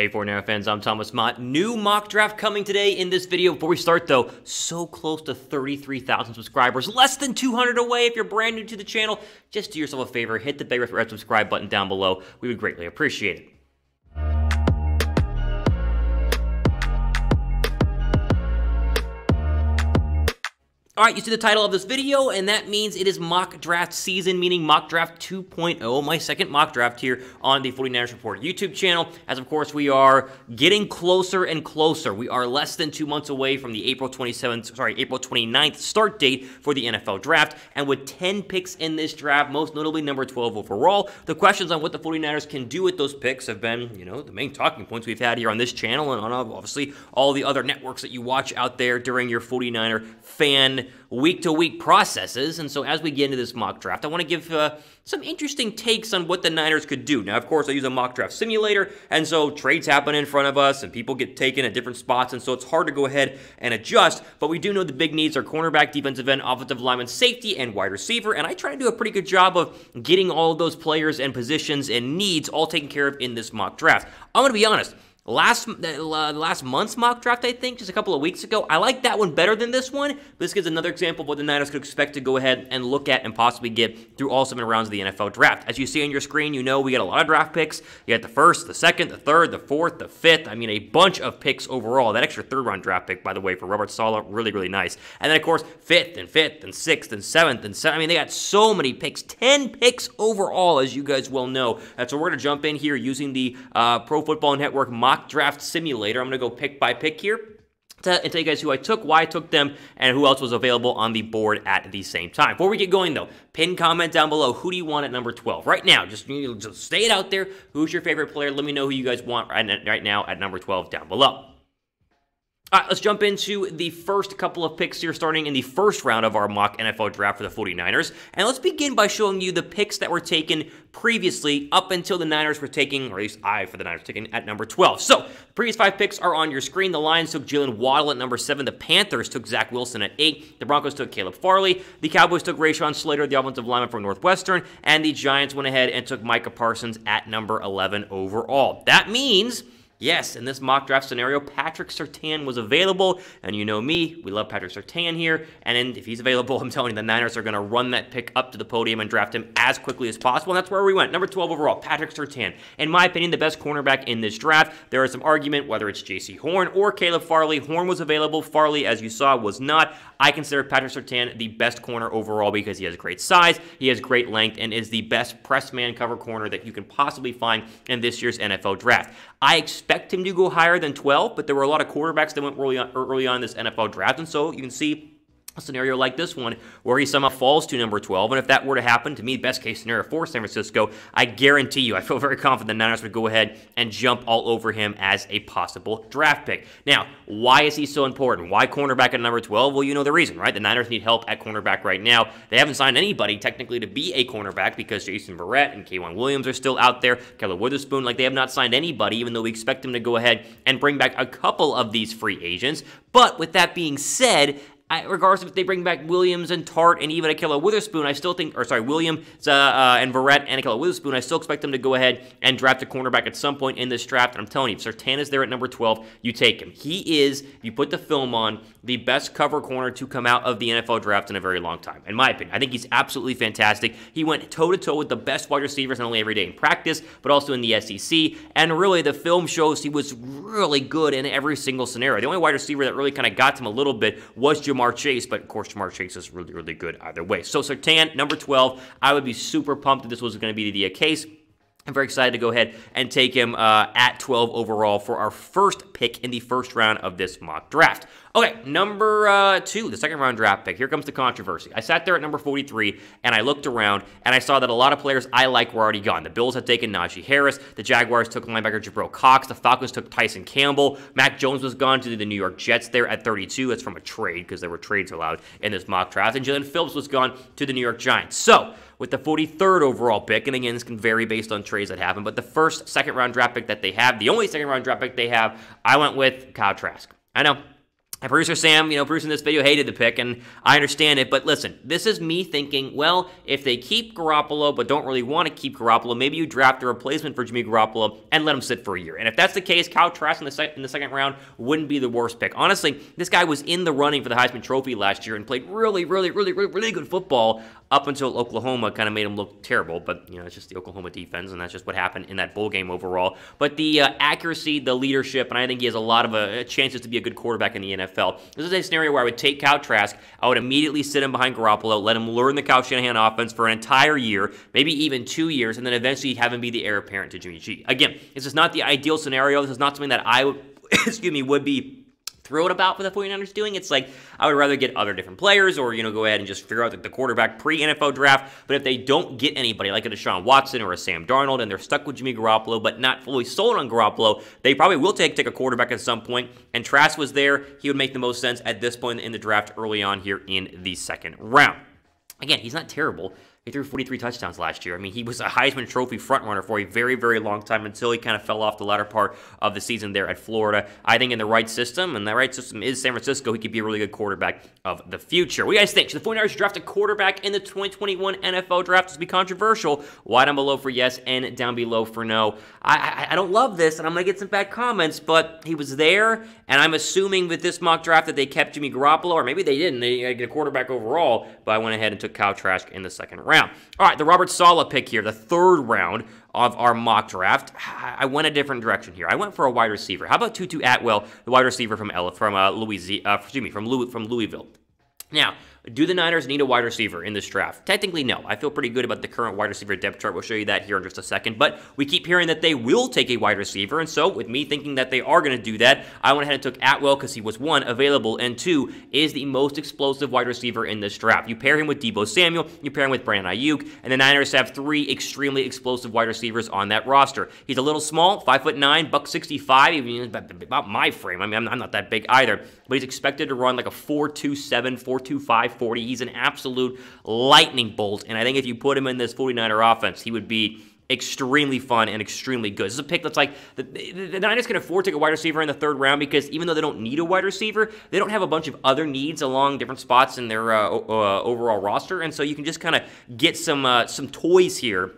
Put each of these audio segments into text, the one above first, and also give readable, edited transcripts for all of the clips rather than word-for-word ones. Hey 49er fans, I'm Thomas Mott. New mock draft coming today in this video. Before we start though, so close to 33,000 subscribers, less than 200 away. If you're brand new to the channel, just do yourself a favor, hit the big red subscribe button down below. We would greatly appreciate it. All right, you see the title of this video, and that means it is mock draft season, meaning mock draft 2.0, my second mock draft here on the 49ers Report YouTube channel, as of course we are getting closer and closer. We are less than 2 months away from the April 29th start date for the NFL Draft, and with 10 picks in this draft, most notably number 12 overall, the questions on what the 49ers can do with those picks have been, you know, the main talking points we've had here on this channel and on obviously all the other networks that you watch out there during your 49er fan week-to-week processes. And so as we get into this mock draft, I want to give some interesting takes on what the Niners could do. Now, of course, I use a mock draft simulator, and so trades happen in front of us, and people get taken at different spots, and so it's hard to go ahead and adjust, but we do know the big needs are cornerback, defensive end, offensive lineman, safety, and wide receiver, and I try to do a pretty good job of getting all of those players and positions and needs all taken care of in this mock draft. I'm going to be honest. Last month's mock draft, I think, just a couple of weeks ago, I like that one better than this one. But this gives another example of what the Niners could expect to go ahead and look at and possibly get through all 7 rounds of the NFL Draft. As you see on your screen, you know we got a lot of draft picks. You got the first, the second, the third, the fourth, the fifth. I mean, a bunch of picks overall. That extra third-round draft pick, by the way, for Robert Saleh, really, really nice. And then, of course, fifth and sixth and seventh and seventh. I mean, they got so many picks. 10 picks overall, as you guys well know. And so we're going to jump in here using the Pro Football Network mock draft simulator. I'm going to go pick by pick here and tell you guys who I took, why I took them, and who else was available on the board at the same time. Before we get going, though, pin comment down below. Who do you want at number 12? Right now, just say it out there. Who's your favorite player? Let me know who you guys want right now at number 12 down below. All right, let's jump into the first couple of picks here, starting in the first round of our mock NFL draft for the 49ers. And let's begin by showing you the picks that were taken previously up until the Niners were taking, or at least I for the Niners taking, at number 12. So, the previous 5 picks are on your screen. The Lions took Jaylen Waddle at number 7. The Panthers took Zach Wilson at 8. The Broncos took Caleb Farley. The Cowboys took Rashawn Slater, the offensive lineman from Northwestern. And the Giants went ahead and took Micah Parsons at number 11 overall. That means, yes, in this mock draft scenario, Patrick Surtain was available, and you know me, we love Patrick Surtain here, and if he's available, I'm telling you, the Niners are going to run that pick up to the podium and draft him as quickly as possible, and that's where we went. Number 12 overall, Patrick Surtain. In my opinion, the best cornerback in this draft. There is some argument whether it's J.C. Horn or Caleb Farley. Horn was available. Farley, as you saw, was not. I consider Patrick Surtain the best corner overall because he has great size, he has great length, and is the best press man cover corner that you can possibly find in this year's NFL Draft. I expect him to go higher than 12, but there were a lot of quarterbacks that went early on in this NFL draft, and so you can see a scenario like this one where he somehow falls to number 12, and if that were to happen, to me, best case scenario for San Francisco, I guarantee you, I feel very confident the Niners would go ahead and jump all over him as a possible draft pick. Now, why is he so important? Why cornerback at number 12? Well, you know the reason, right? The Niners need help at cornerback right now. They haven't signed anybody technically to be a cornerback because Jason Verrett and K'Waun Williams are still out there. Ahkello Witherspoon, like they have not signed anybody, even though we expect them to go ahead and bring back a couple of these free agents. But with that being said, regardless if they bring back Williams and Tart and even Ahkello Witherspoon, I still think, or sorry, Williams and Verrett and Ahkello Witherspoon, I still expect them to go ahead and draft a cornerback at some point in this draft. And I'm telling you, if Surtain is there at number 12, you take him. He is, if you put the film on, the best cover corner to come out of the NFL draft in a very long time, in my opinion. I think he's absolutely fantastic. He went toe-to-toe with the best wide receivers not only every day in practice, but also in the SEC. And really, the film shows he was really good in every single scenario. The only wide receiver that really kind of got him a little bit was Jamal Chase, but of course, Jamal Chase is really, really good either way. So Surtain, number 12, I would be super pumped that this was going to be the case. I'm very excited to go ahead and take him at 12 overall for our first pick in the first round of this mock draft. Okay, number 2, the second round draft pick. Here comes the controversy. I sat there at number 43, and I looked around, and I saw that a lot of players I like were already gone. The Bills had taken Najee Harris. The Jaguars took linebacker Jabril Cox. The Falcons took Tyson Campbell. Mac Jones was gone to the New York Jets there at 32. That's from a trade, because there were trades allowed in this mock draft. And Jaelan Phillips was gone to the New York Giants. So, with the 43rd overall pick, and again, this can vary based on trades that happen, but the first second-round draft pick that they have, the only second-round draft pick they have, I went with Kyle Trask. I know. And producer Sam, you know, producing this video, hated the pick, and I understand it. But listen, this is me thinking, well, if they keep Garoppolo but don't really want to keep Garoppolo, maybe you draft a replacement for Jimmy Garoppolo and let him sit for a year. And if that's the case, Kyle Trask in the second round wouldn't be the worst pick. Honestly, this guy was in the running for the Heisman Trophy last year and played really good football up until Oklahoma kind of made him look terrible. But, you know, it's just the Oklahoma defense, and that's just what happened in that bowl game overall. But the accuracy, the leadership, and I think he has a lot of chances to be a good quarterback in the NFL. This is a scenario where I would take Kyle Trask, I would immediately sit him behind Garoppolo, let him learn the Kyle Shanahan offense for an entire year, maybe even 2 years, and then eventually have him be the heir apparent to Jimmy G. Again, this is not the ideal scenario. This is not something that I would, would be thrilled about for the 49ers doing. It's like, I would rather get other different players or, you know, go ahead and just figure out the quarterback pre-NFL draft. But if they don't get anybody like a Deshaun Watson or a Sam Darnold and they're stuck with Jimmy Garoppolo but not fully sold on Garoppolo, they probably will take a quarterback at some point. And Trask was there. He would make the most sense at this point in the draft early on here in the second round. Again, he's not terrible. He threw 43 touchdowns last year. I mean, he was a Heisman Trophy frontrunner for a very long time until he kind of fell off the latter part of the season there at Florida. I think in the right system, and the right system is San Francisco, he could be a really good quarterback of the future. What do you guys think? Should the 49ers draft a quarterback in the 2021 NFL Draft? This would be controversial. Why down below for yes and down below for no? I don't love this, and I'm going to get some bad comments, but he was there, and I'm assuming with this mock draft that they kept Jimmy Garoppolo, or maybe they didn't. They get a quarterback overall, but I went ahead and took Kyle Trask in the second round. All right, the Robert Saleh pick here, the third round of our mock draft. I went a different direction here. I went for a wide receiver. How about Tutu Atwell, the wide receiver from Louisville? Now, do the Niners need a wide receiver in this draft? Technically, no. I feel pretty good about the current wide receiver depth chart. We'll show you that here in just a second. But we keep hearing that they will take a wide receiver. And so with me thinking that they are going to do that, I went ahead and took Atwell because he was, one, available, and two, is the most explosive wide receiver in this draft. You pair him with Deebo Samuel, you pair him with Brandon Aiyuk, and the Niners have three extremely explosive wide receivers on that roster. He's a little small, 5'9", $165, even about my frame. I mean, I'm not that big either. But he's expected to run like a 4.27, 4.25, 40. He's an absolute lightning bolt, and I think if you put him in this 49er offense, he would be extremely fun and extremely good. This is a pick that's like, the Niners can afford to take a wide receiver in the third round because even though they don't need a wide receiver, they don't have a bunch of other needs along different spots in their overall roster, and so you can just kind of get some toys here.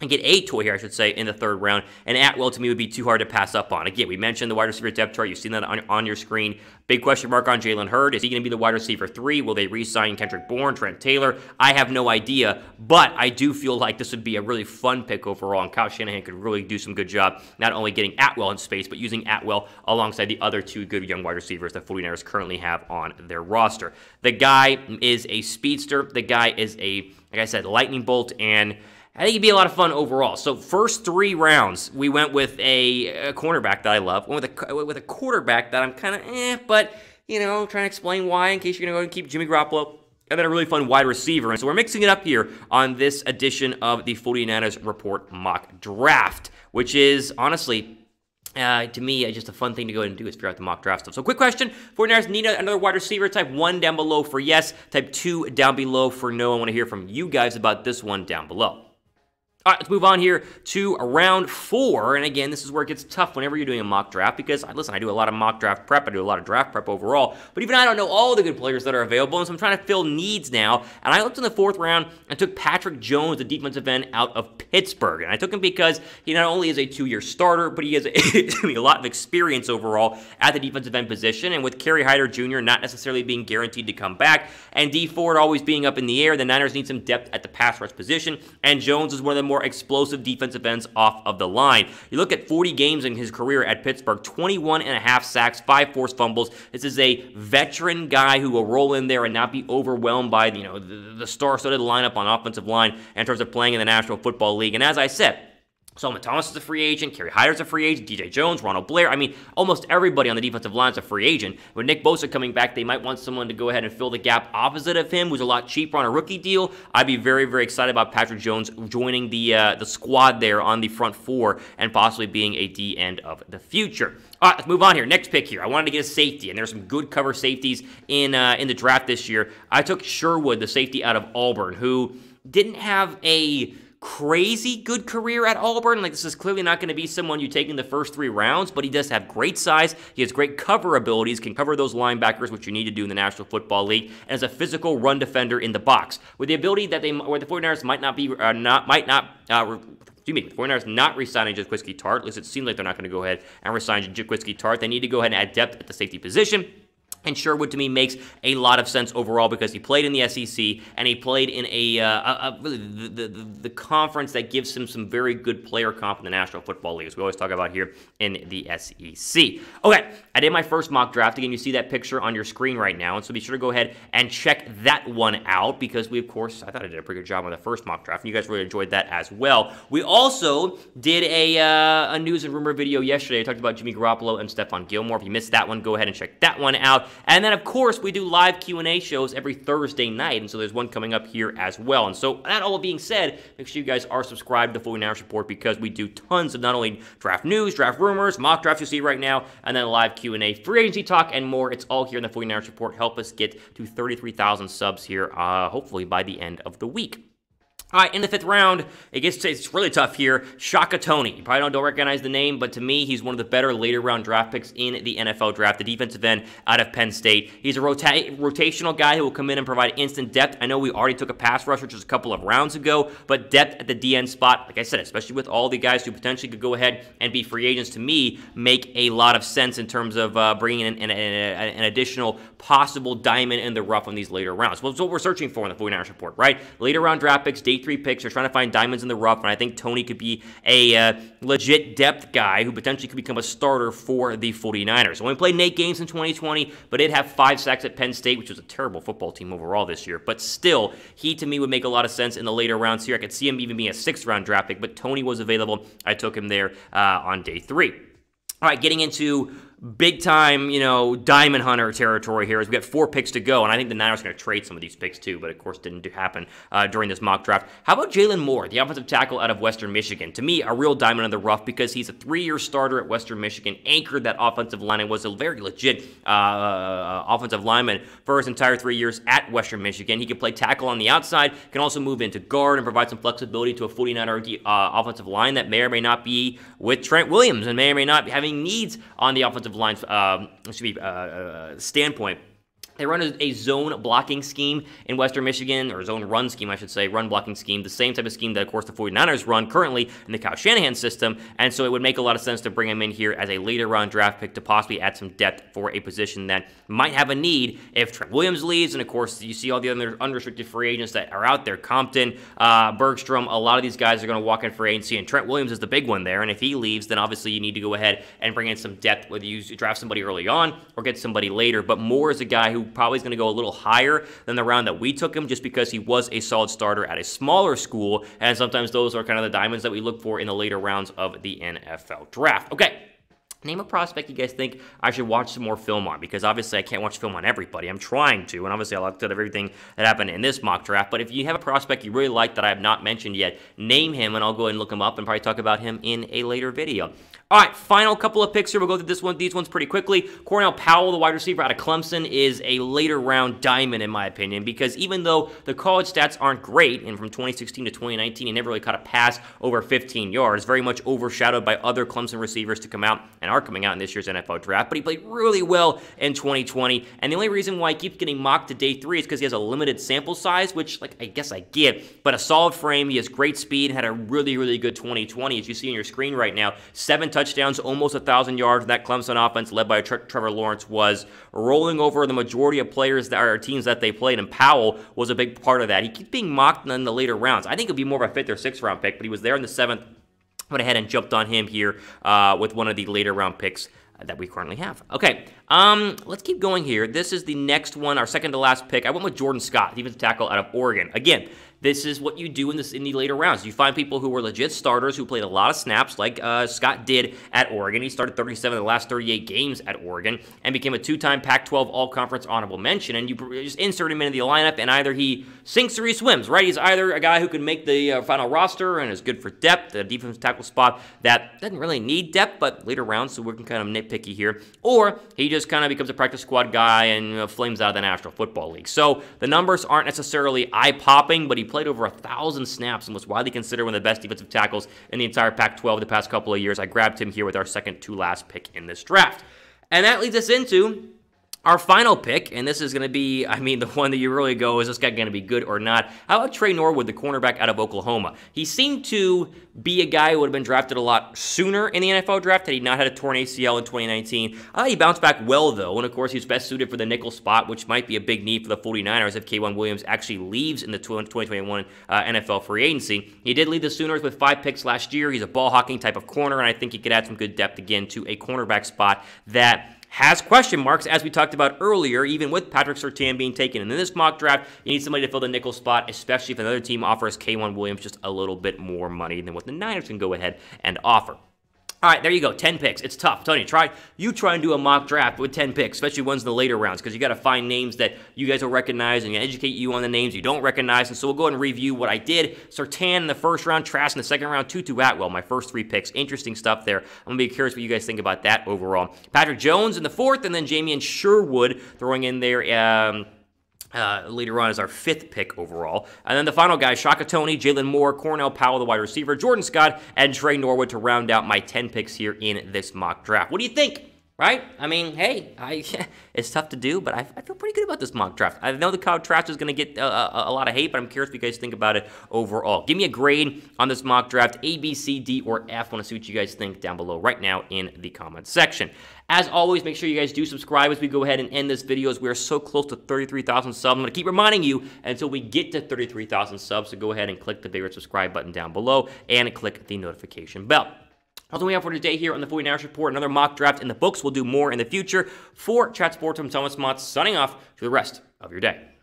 And get a toy here, I should say, in the third round. And Atwell, to me, would be too hard to pass up on. Again, we mentioned the wide receiver depth chart. You've seen that on your screen. Big question mark on Jalen Hurd. Is he going to be the wide receiver 3? Will they re-sign Kendrick Bourne, Trent Taylor? I have no idea, but I do feel like this would be a really fun pick overall, and Kyle Shanahan could really do some good job not only getting Atwell in space, but using Atwell alongside the other two good young wide receivers that 49ers currently have on their roster. The guy is a speedster. The guy is a, like I said, lightning bolt, and I think he'd be a lot of fun overall. So first three rounds, we went with a cornerback that I love. Went with a quarterback that I'm kind of but, you know, trying to explain why in case you're going to go and keep Jimmy Garoppolo. And then a really fun wide receiver. And so we're mixing it up here on this edition of the 49ers Report Mock Draft, which is, honestly, to me, just a fun thing to go ahead and do is figure out the mock draft stuff. So quick question, 49ers need another wide receiver. Type 1 down below for yes, type 2 down below for no. I want to hear from you guys about this one down below. All right, let's move on here to round 4. And again, this is where it gets tough whenever you're doing a mock draft because, listen, I do a lot of mock draft prep. I do a lot of draft prep overall. But even I don't know all the good players that are available, and so I'm trying to fill needs now. And I looked in the fourth round and took Patrick Jones, the defensive end out of Pittsburgh. And I took him because he not only is a 2-year starter, but he has a lot of experience overall at the defensive end position. And with Kerry Hyder Jr. not necessarily being guaranteed to come back and D Ford always being up in the air, the Niners need some depth at the pass rush position. And Jones is one of the more explosive defensive ends off of the line. You look at 40 games in his career at Pittsburgh, 21.5 sacks, 5 forced fumbles. This is a veteran guy who will roll in there and not be overwhelmed by, you know, the star-studded lineup on offensive line in terms of playing in the National Football League. And as I said, Solomon Thomas is a free agent, Kerry Hyder's a free agent, DJ Jones, Ronald Blair. I mean, almost everybody on the defensive line is a free agent. With Nick Bosa coming back, they might want someone to go ahead and fill the gap opposite of him, who's a lot cheaper on a rookie deal. I'd be very excited about Patrick Jones joining the squad there on the front 4 and possibly being a D end of the future. All right, let's move on here. Next pick here. I wanted to get a safety, and there's some good cover safeties in the draft this year. I took Sherwood, the safety out of Auburn, who didn't have a crazy good career at Auburn. Like, this is clearly not going to be someone you take in the first three rounds, but he does have great size. He has great cover abilities, can cover those linebackers, which you need to do in the National Football League, and is a physical run defender in the box. With the ability that the 49ers the 49ers not re-signing Jaquiski Tart, at least it seems like they're not going to go ahead and re-sign Jaquiski Tart. They need to go ahead and add depth at the safety position. And Sherwood, to me, makes a lot of sense overall because he played in the SEC and he played in the conference that gives him some very good player comp in the National Football League, as we always talk about here in the SEC. Okay, I did my first mock draft. Again, you see that picture on your screen right now, and so be sure to go ahead and check that one out because we, of course, I thought I did a pretty good job on the first mock draft, and you guys really enjoyed that as well. We also did a news and rumor video yesterday. I talked about Jimmy Garoppolo and Stephon Gilmore. If you missed that one, go ahead and check that one out. And then, of course, we do live Q&A shows every Thursday night, and so there's one coming up here as well. And so, that all being said, make sure you guys are subscribed to the 49ers Report because we do tons of not only draft news, draft rumors, mock drafts you see right now, and then live Q&A, free agency talk, and more. It's all here in the 49ers Report. Help us get to 33,000 subs here, hopefully by the end of the week. All right, in the fifth round, it's really tough here. Shaka Toney. You probably don't recognize the name, but to me, he's one of the better later round draft picks in the NFL Draft, the defensive end out of Penn State. He's a rotational guy who will come in and provide instant depth. I know we already took a pass rusher just a couple of rounds ago, but depth at the DN spot, like I said, especially with all the guys who potentially could go ahead and be free agents, to me, make a lot of sense in terms of bringing in an additional possible diamond in the rough on these later rounds. Well, that's what we're searching for in the 49ers Report, right? Later round draft picks, day three picks, are trying to find diamonds in the rough, and I think Toney could be a legit depth guy who potentially could become a starter for the 49ers. Only played 8 games in 2020, but did have 5 sacks at Penn State, which was a terrible football team overall this year. But still, he to me would make a lot of sense in the later rounds here. I could see him even being a 6th round draft pick, but Toney was available. I took him there on day 3. All right, getting into big time, you know, diamond hunter territory here as we got 4 picks to go, and I think the Niners are going to trade some of these picks too, but of course didn't happen during this mock draft. How about Jaylon Moore, the offensive tackle out of Western Michigan? To me, a real diamond in the rough because he's a 3-year starter at Western Michigan, anchored that offensive line, and was a very legit offensive lineman for his entire 3 years at Western Michigan. He could play tackle on the outside, can also move into guard and provide some flexibility to a 49er offensive line that may or may not be with Trent Williams and may or may not be having needs on the offensive line standpoint. They run a zone blocking scheme in Western Michigan, or zone run scheme, I should say, run blocking scheme, the same type of scheme that, of course, the 49ers run currently in the Kyle Shanahan system, and so it would make a lot of sense to bring him in here as a later round draft pick to possibly add some depth for a position that might have a need if Trent Williams leaves, and, of course, you see all the other unrestricted free agents that are out there, Compton, Bergstrom, a lot of these guys are going to walk in free agency, and Trent Williams is the big one there, and if he leaves, then obviously you need to go ahead and bring in some depth, whether you draft somebody early on or get somebody later, but Moore is a guy who probably is going to go a little higher than the round that we took him just because he was a solid starter at a smaller school, and sometimes those are kind of the diamonds that we look for in the later rounds of the NFL Draft. Okay. Name a prospect you guys think I should watch some more film on, because obviously I can't watch film on everybody. I'm trying to, and obviously I looked at everything that happened in this mock draft, but if you have a prospect you really like that I have not mentioned yet, name him, and I'll go ahead and look him up and probably talk about him in a later video. All right, final couple of picks here. We'll go through these ones pretty quickly. Cornell Powell, the wide receiver out of Clemson, is a later round diamond in my opinion, because even though the college stats aren't great, and from 2016 to 2019, he never really caught a pass over 15 yards, very much overshadowed by other Clemson receivers to come out and are coming out in this year's NFL Draft, but he played really well in 2020, and the only reason why he keeps getting mocked to day 3 is because he has a limited sample size, which, like, I guess I get, but a solid frame, he has great speed, had a really, really good 2020, as you see on your screen right now, 7 touchdowns, almost 1,000 yards. That Clemson offense led by Trevor Lawrence was rolling over the majority of players that are teams that they played, and Powell was a big part of that. He keeps being mocked in the later rounds. I think it would be more of a 5th or 6th round pick, but he was there in the 7th. I went ahead and jumped on him here with one of the later round picks that we currently have. Okay, let's keep going here. This is the next one, our second to last pick. I went with Jordon Scott, defensive tackle out of Oregon. Again, this is what you do in the later rounds. You find people who were legit starters who played a lot of snaps, like Scott did at Oregon. He started 37 of the last 38 games at Oregon and became a 2-time Pac-12 All-Conference honorable mention. And you just insert him into the lineup, and either he sinks or he swims, right? He's either a guy who can make the final roster and is good for depth, a defensive tackle spot that doesn't really need depth, but later rounds, so we're kind of nitpicky here. Or he just kind of becomes a practice squad guy and flames out of the National Football League. So the numbers aren't necessarily eye-popping, but he played over 1,000 snaps and was widely considered one of the best defensive tackles in the entire Pac-12 the past couple of years. I grabbed him here with our second to last pick in this draft. And that leads us into our final pick, and this is going to be, I mean, the one that you really go, is this guy going to be good or not? How about Tre Norwood, the cornerback out of Oklahoma? He seemed to be a guy who would have been drafted a lot sooner in the NFL draft had he not had a torn ACL in 2019. I thought he bounced back well, though, and of course he's best suited for the nickel spot, which might be a big need for the 49ers if K'Waun Williams actually leaves in the 2021 NFL free agency. He did lead the Sooners with 5 picks last year. He's a ball-hawking type of corner, and I think he could add some good depth again to a cornerback spot that has question marks, as we talked about earlier, even with Patrick Surtain being taken. And in this mock draft, you need somebody to fill the nickel spot, especially if another team offers K'Waun Williams just a little bit more money than what the Niners can go ahead and offer. All right, there you go, 10 picks. It's tough. Tony, try and do a mock draft with 10 picks, especially ones in the later rounds, because you got to find names that you guys will recognize and educate you on the names you don't recognize. And so we'll go ahead and review what I did. Surtain in the first round, Trask in the second round, Tutu Atwell, my first 3 picks. Interesting stuff there. I'm going to be curious what you guys think about that overall. Patrick Jones in the fourth, and then Jamein Sherwood throwing in there later on as our 5th pick overall. And then the final guy, Shaka Toney, Jaylon Moore, Cornell Powell, the wide receiver, Jordon Scott, and Tre Norwood to round out my 10 picks here in this mock draft. What do you think? Right? I mean, hey, it's tough to do, but I feel pretty good about this mock draft. I know the Kyle Trask is going to get a lot of hate, but I'm curious what you guys think about it overall. Give me a grade on this mock draft, A, B, C, D, or F. I want to see what you guys think down below right now in the comments section. As always, make sure you guys do subscribe as we go ahead and end this video, as we are so close to 33,000 subs. I'm going to keep reminding you until we get to 33,000 subs, so go ahead and click the big red subscribe button down below and click the notification bell. That's all we have for today here on the 49ers Report. Another mock draft in the books. We'll do more in the future. For Chat Sports, I'm Thomas Mott, signing off. To the rest of your day.